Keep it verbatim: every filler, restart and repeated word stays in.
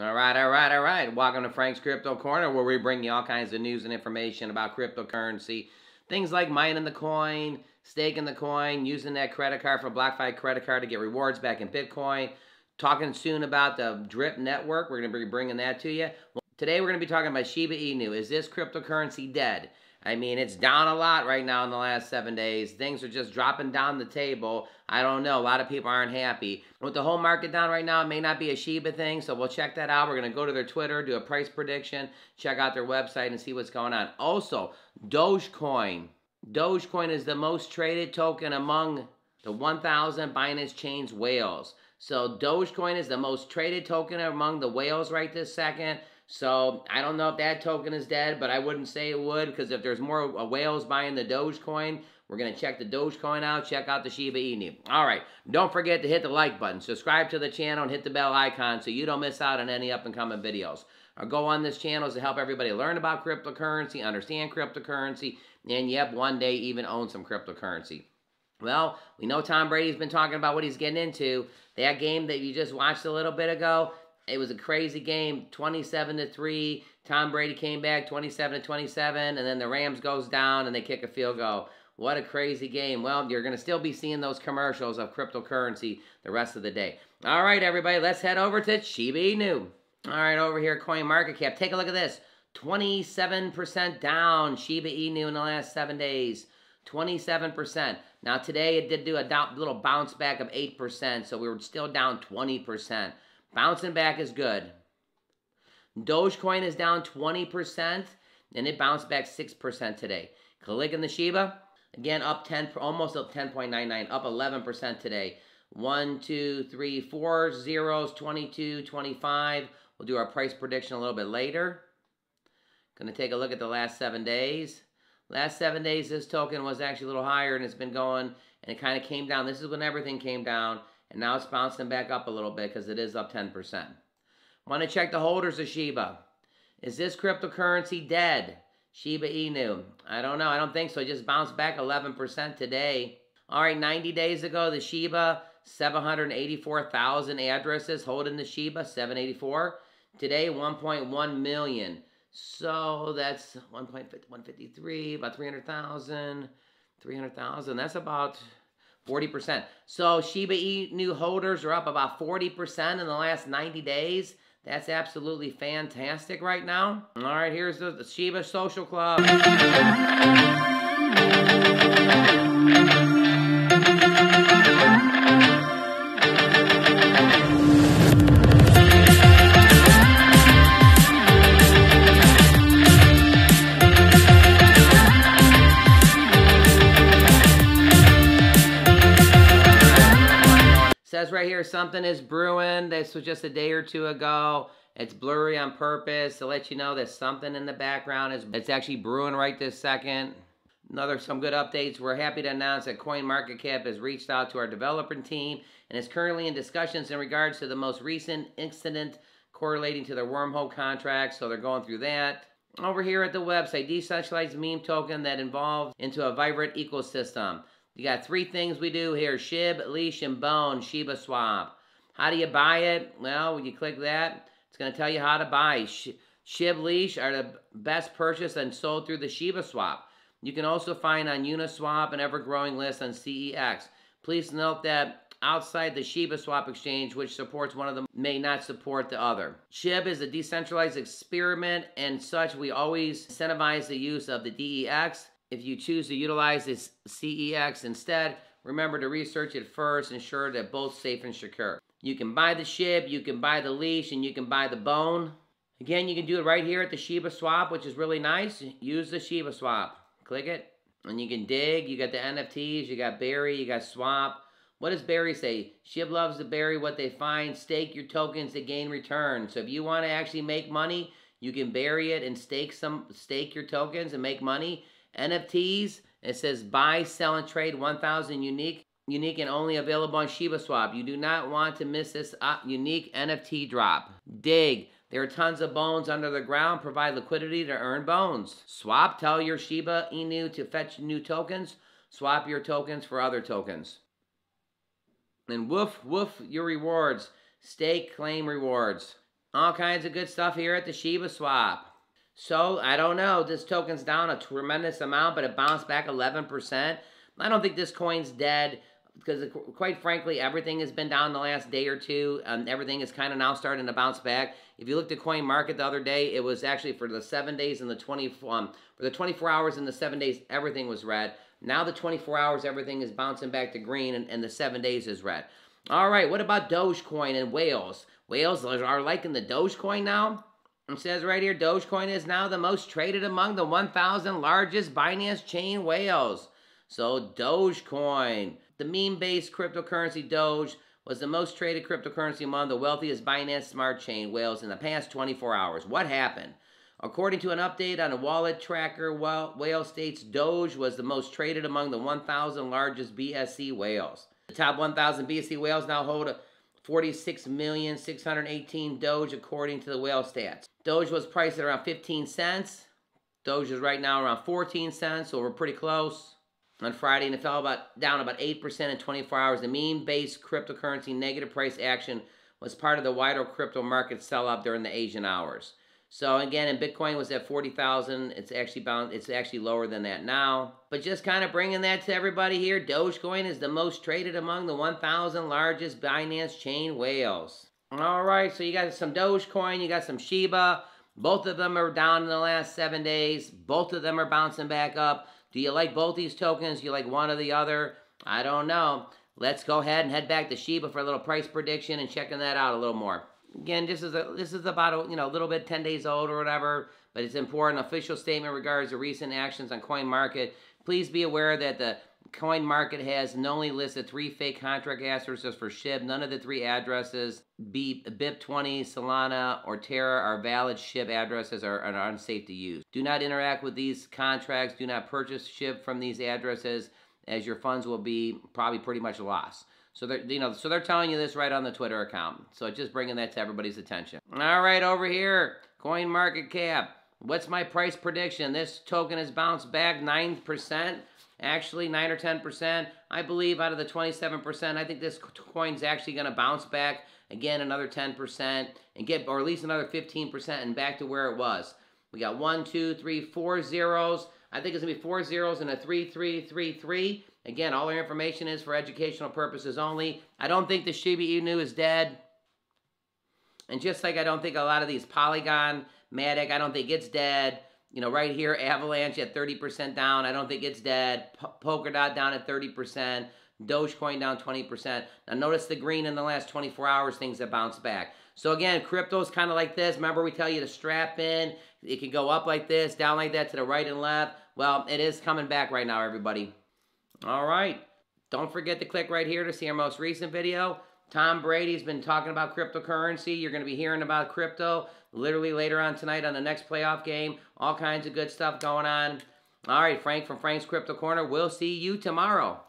All right, all right, all right. Welcome to Frank's Crypto Corner, where we bring you all kinds of news and information about cryptocurrency. Things like mining the coin, staking the coin, using that credit card for BlockFi credit card to get rewards back in Bitcoin. Talking soon about the DRIP network. We're going to be bringing that to you. Well, today we're going to be talking about Shiba Inu. Is this cryptocurrency dead? I mean, it's down a lot right now in the last seven days. Things are just dropping down the table. I don't know. A lot of people aren't happy. With the whole market down right now, it may not be a Shiba thing, so we'll check that out. We're going to go to their Twitter, do a price prediction, check out their website, and see what's going on. Also, Dogecoin. Dogecoin is the most traded token among the one thousand Binance chains whales. So Dogecoin is the most traded token among the whales right this second. So I don't know if that token is dead, but I wouldn't say it would, because if there's more whales buying the Dogecoin, we're going to check the Dogecoin out, check out the Shiba Inu. All right, don't forget to hit the like button, subscribe to the channel, and hit the bell icon so you don't miss out on any up-and-coming videos. Our goal on this channel is to help everybody learn about cryptocurrency, understand cryptocurrency, and yep, one day even own some cryptocurrency. Well, we know Tom Brady's been talking about what he's getting into. That game that you just watched a little bit ago, it was a crazy game, twenty-seven to three. Tom Brady came back, twenty-seven to twenty-seven, and then the Rams goes down and they kick a field goal. What a crazy game. Well, you're going to still be seeing those commercials of cryptocurrency the rest of the day. All right, everybody, let's head over to Shiba Inu. All right, over here, CoinMarketCap. Take a look at this. twenty-seven percent down, Shiba Inu in the last seven days. twenty-seven percent. Now, today it did do a little bounce back of eight percent, so we were still down twenty percent. Bouncing back is good. Dogecoin is down twenty percent, and it bounced back six percent today. Click on the Shiba. Again, up ten, almost up ten point nine nine, up eleven percent today. One, two, three, four zeros, twenty-two, twenty-five. We'll do our price prediction a little bit later. Going to take a look at the last seven days. Last seven days, this token was actually a little higher, and it's been going, and it kind of came down. This is when everything came down. And now it's bouncing back up a little bit because it is up ten percent. Want to check the holders of Shiba. Is this cryptocurrency dead? Shiba Inu. I don't know. I don't think so. It just bounced back eleven percent today. All right, ninety days ago, the Shiba, seven hundred eighty-four thousand addresses holding the Shiba, seven eighty-four. Today, one point one million. So that's one point one five three, about three hundred thousand. three hundred thousand. That's about forty percent. So Shiba Inu holders are up about forty percent in the last ninety days. That's absolutely fantastic right now. All right, here's the, the Shiba Social Club. Right here, something is brewing. This was just a day or two ago. It's blurry on purpose to let you know that something in the background is it's actually brewing right this second. Another some good updates. We're happy to announce that CoinMarketCap has reached out to our development team and is currently in discussions in regards to the most recent incident correlating to their wormhole contract. So they're going through that. Over here at the website, decentralized meme token that involves into a vibrant ecosystem. You got three things we do here: SHIB, LEASH, and BONE, ShibaSwap. How do you buy it? Well, when you click that, it's going to tell you how to buy. SHIB, LEASH are the best purchased and sold through the ShibaSwap. You can also find on Uniswap and ever-growing list on C E X. Please note that outside the ShibaSwap exchange, which supports one of them, may not support the other. SHIB is a decentralized experiment, and such we always incentivize the use of the D E X. If you choose to utilize this C E X instead, remember to research it first, ensure that both safe and secure. You can buy the SHIB, you can buy the LEASH, and you can buy the BONE. Again, you can do it right here at the ShibaSwap, which is really nice. Use the ShibaSwap. Click it, and you can dig. You got the N F Ts, you got Barry, you got Swap. What does Barry say? SHIB loves to bury what they find. Stake your tokens to gain return. So if you want to actually make money, you can bury it and stake some, stake your tokens and make money. N F Ts, it says buy, sell, and trade one thousand unique unique, and only available on ShibaSwap. You do not want to miss this unique N F T drop. Dig. There are tons of bones under the ground. Provide liquidity to earn bones. Swap. Tell your Shiba Inu to fetch new tokens. Swap your tokens for other tokens. And woof, woof your rewards. Stake, claim rewards. All kinds of good stuff here at the ShibaSwap. So, I don't know. This token's down a tremendous amount, but it bounced back eleven percent. I don't think this coin's dead because, it, quite frankly, everything has been down the last day or two. Um, everything is kind of now starting to bounce back. If you looked at Coin Market the other day, it was actually for the seven days and the twenty um, for the twenty-four hours and the seven days, everything was red. Now the twenty-four hours, everything is bouncing back to green, and, and the seven days is red. All right, what about Dogecoin and whales? Whales are liking the Dogecoin now. It says right here, Dogecoin is now the most traded among the one thousand largest Binance chain whales. So Dogecoin, the meme-based cryptocurrency Doge, was the most traded cryptocurrency among the wealthiest Binance smart chain whales in the past twenty-four hours. What happened? According to an update on a wallet tracker, Whale states Doge was the most traded among the one thousand largest B S C whales. The top one thousand B S C whales now hold a forty-six million six hundred eighteen Doge according to the Whale Stats. Doge was priced at around fifteen cents. Doge is right now around fourteen cents, so we're pretty close. On Friday, and it fell about, down about eight percent in twenty-four hours. The meme-based cryptocurrency negative price action was part of the wider crypto market sell-off during the Asian hours. So again, and Bitcoin was at forty thousand. It's actually bound, it's actually lower than that now. But just kind of bringing that to everybody here, Dogecoin is the most traded among the one thousand largest Binance chain whales. All right, so you got some Dogecoin, you got some Shiba. Both of them are down in the last seven days. Both of them are bouncing back up. Do you like both these tokens? Do you like one or the other? I don't know. Let's go ahead and head back to Shiba for a little price prediction and checking that out a little more. Again, this is a, this is about a, you know, a little bit ten days old or whatever, but it's important. Official statement regards to recent actions on CoinMarket. Please be aware that the CoinMarket has only listed three fake contract addresses for S H I B. None of the three addresses, B I P twenty, Solana, or Terra, are valid S H I B addresses or are, are unsafe to use. Do not interact with these contracts. Do not purchase S H I B from these addresses, as your funds will be probably pretty much lost. So they're, you know, so they're telling you this right on the Twitter account. So just bringing that to everybody's attention. All right, over here, CoinMarketCap. What's my price prediction? This token has bounced back nine percent, actually nine or ten percent. I believe out of the twenty-seven percent, I think this coin's actually going to bounce back again another ten percent and get, or at least another fifteen percent and back to where it was. We got one, two, three, four zeros. I think it's going to be four zeros and a three, three, three, three. Again, all our information is for educational purposes only. I don't think the Shiba Inu is dead. And just like I don't think a lot of these Polygon, Matic, I don't think it's dead. You know, right here, Avalanche at thirty percent down. I don't think it's dead. Polka Dot down at thirty percent. Dogecoin down twenty percent. Now, notice the green in the last twenty-four hours, things have bounced back. So, again, crypto's kind of like this. Remember, we tell you to strap in. It can go up like this, down like that, to the right and left. Well, it is coming back right now, everybody. All right. Don't forget to click right here to see our most recent video. Tom Brady's been talking about cryptocurrency. You're going to be hearing about crypto literally later on tonight on the next playoff game. All kinds of good stuff going on. All right, Frank from Frank's Crypto Corner. We'll see you tomorrow.